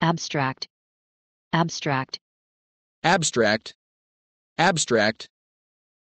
Abstract. Abstract. Abstract. Abstract.